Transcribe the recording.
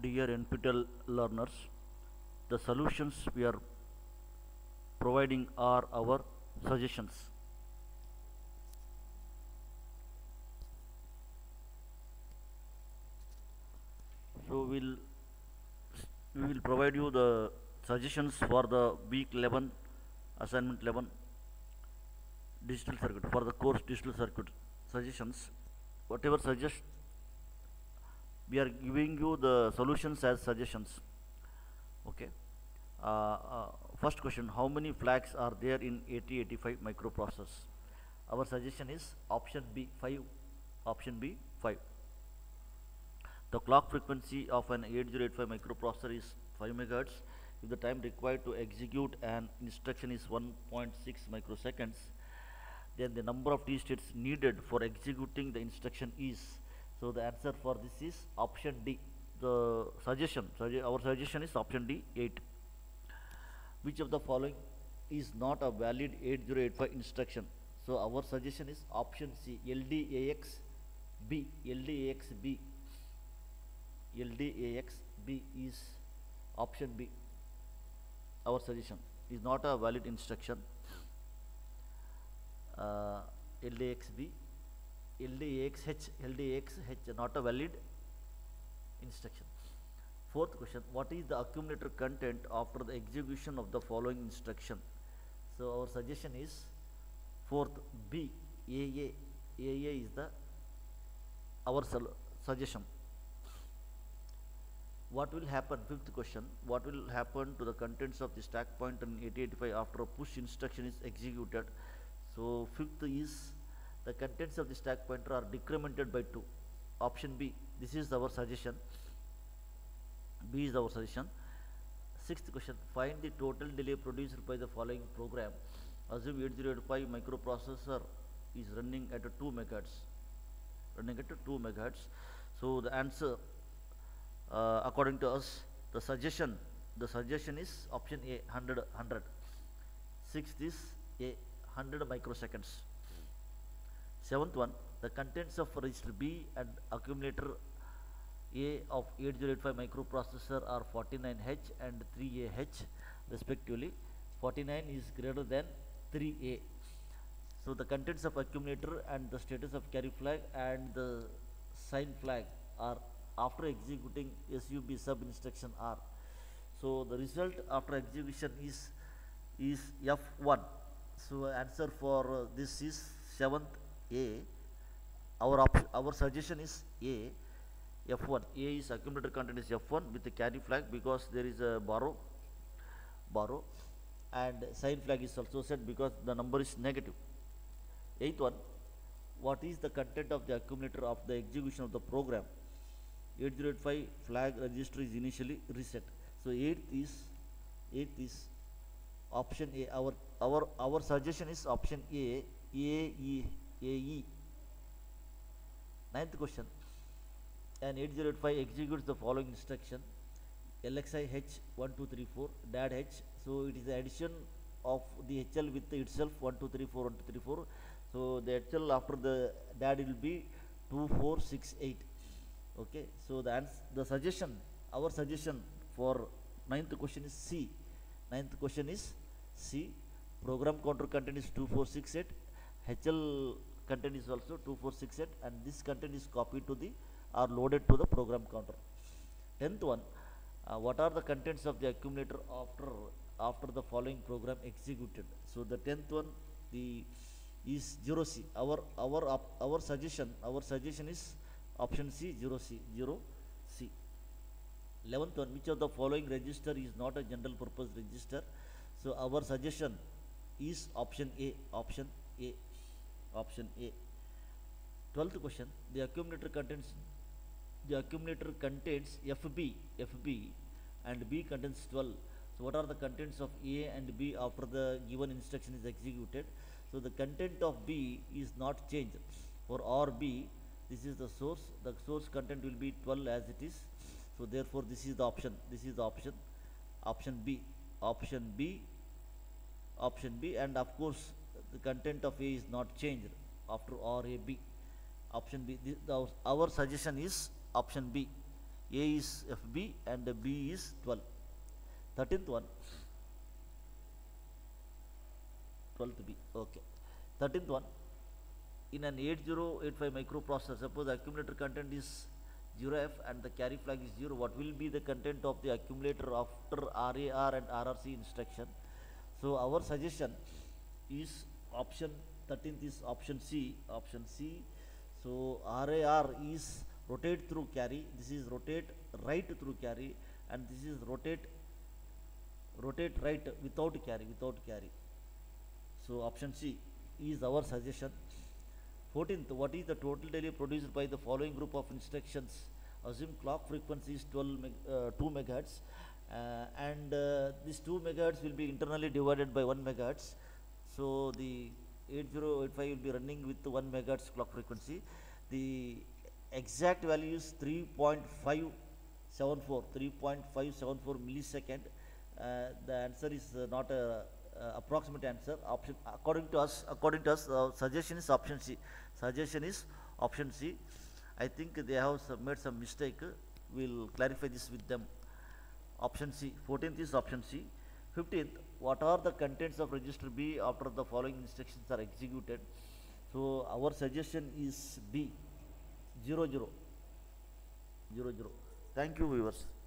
Dear NPTEL learners, the solutions we are providing are our suggestions. So we will provide you the suggestions for the week 11, assignment 11, digital circuit, for the course digital circuit suggestions. Whatever suggestions, we are giving you the solutions as suggestions. Okay. First question, how many flags are there in 8085 microprocessors? Our suggestion is option B, 5. Option B, 5. The clock frequency of an 8085 microprocessor is 5 MHz. If the time required to execute an instruction is 1.6 microseconds, then the number of T states needed for executing the instruction is. So the answer for this is option D. The suggestion, our suggestion is option D, 8. Which of the following is not a valid 8085 instruction? So our suggestion is option C, LDAXB. LDAXB is option B. Our suggestion is not a valid instruction. LDAXH not a valid instruction. Fourth question, what is the accumulator content after the execution of the following instruction? So our suggestion is fourth, B, AA. AA is the our suggestion. What will happen? Fifth question, what will happen to the contents of the stack pointer in 8085 after a push instruction is executed? So fifth is the contents of the stack pointer are decremented by 2. Option B. This is our suggestion. B is our suggestion. Sixth question, find the total delay produced by the following program. Assume 8085 microprocessor is running at 2 MHz. Running at 2 MHz. So the answer, according to us, the suggestion is option A, 100. Sixth is A, 100 microseconds. Seventh one, the contents of register B and accumulator A of 8085 microprocessor are 49H and 3AH respectively. 49 is greater than 3A. So the contents of accumulator and the status of carry flag and the sign flag are after executing SUB sub instruction R. So the result after execution is F1. So answer for this is 7th A. Our suggestion is A, F1. A is accumulator content is F1 with the carry flag because there is a borrow, and sign flag is also set because the number is negative. Eighth one, what is the content of the accumulator of the execution of the program? 8085 flag register is initially reset. So eighth is option A. Our suggestion is option A, AE. Ninth question, an 8085 executes the following instruction LXIH1234 DADH. So it is the addition of the HL with itself 1234 1234. So the HL after the DAD will be 2468. Okay. So our suggestion for ninth question is C. Ninth question is C. Program counter content is 2468. HL content is also 2468, and this content is copied to the or loaded to the program counter. 10th one, what are the contents of the accumulator after the following program executed? So the 10th one is 0C. Our suggestion is option C, 0C. 11th one, which of the following register is not a general purpose register? So our suggestion is option A. Option A. 12th question, the accumulator contains FB and B contains 12. So what are the contents of A and B after the given instruction is executed? So the content of B is not changed. For RB, this is the source. The source content will be 12 as it is. So therefore this is the option. Option B, and of course the content of A is not changed after RAB. Option B. Our suggestion is option B. A is FB and the B is 12. 13th one, 12th B, okay. 13th one, in an 8085 microprocessor, suppose accumulator content is 0F and the carry flag is 0, what will be the content of the accumulator after RAR and RRC instruction? So our suggestion is option 13th is option C, so RAR is rotate through carry, this is rotate right through carry, and this is rotate right without carry, so option C is our suggestion. 14th, what is the total delay produced by the following group of instructions? Assume clock frequency is 2 megahertz and this 2 megahertz will be internally divided by 1 megahertz, so the 8085 will be running with the 1 megahertz clock frequency. The exact value is 3.574 millisecond. The answer is not a approximate answer. Option according to us suggestion is option C. I think they have made some mistake. We'll clarify this with them. Option C. 14th is option C. 15th, what are the contents of register B after the following instructions are executed? So our suggestion is B. 00. Thank you, viewers.